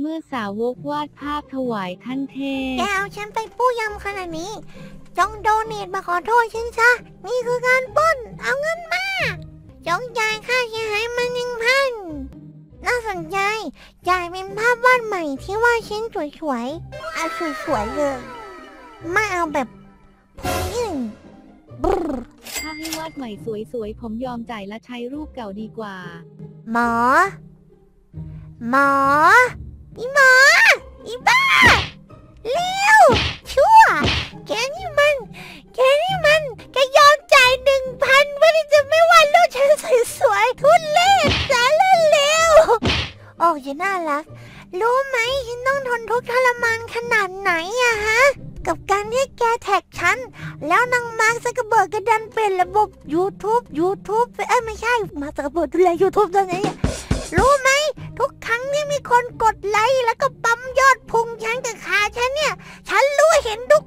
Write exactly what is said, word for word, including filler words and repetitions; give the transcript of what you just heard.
เมื่อสาวกวาดภาพถวายท่านเทพแกเอาฉันไปปู้ยำขนาดนี้จงโดเนตมาขอโทษฉันซะนี่คือการปล้นเอาเงินมาจงจ่ายค่าเสียหายมาหนึ่งพันน่าสนใจจ่ายเป็นภาพวาดใหม่ที่ว่าฉันสวยๆเอาสวยๆเลยไม่เอาแบบพุงยิ่งถ้าให้วาดใหม่สวยๆผมยอมจ่ายและใช้รูปเก่าดีกว่าหมอหมออีหมออีบ้าเลี้ยวชั่วแกนี่มันแกนี่มันแกยอมจ่ายหนึ่งพันว่าจะไม่วาดรูปฉันสวยๆทุเรศสารเลวโอ้ยน่ารักรู้ไหมฉันต้องทนทุกข์ทรมานขนาดไหนอะฮะกับการที่แกแท็กฉันแล้วนางมาร์คซักเกอร์เบิร์กก็ดันเป็นระบบ YouTube YouTube เอ้ยไม่ใช่มาร์คซักเกอร์เบิร์กดูแล YouTube ตัวนี้รู้ไหมทุกครั้งที่มีคนกดไลค์แล้วก็ปั๊มยอดพุงฉันกับขาฉันเนี่ยฉันรู้เห็นทุก